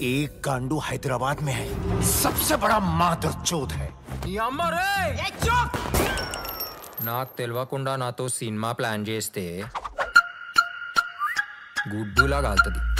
एक गांडू हैदराबाद में है, सबसे बड़ा मादरचोद है। ये चुप। नाक तेलवाकुंडा ना तो सिनेमा प्लान चेस्ते गुड्डूला गालतदी।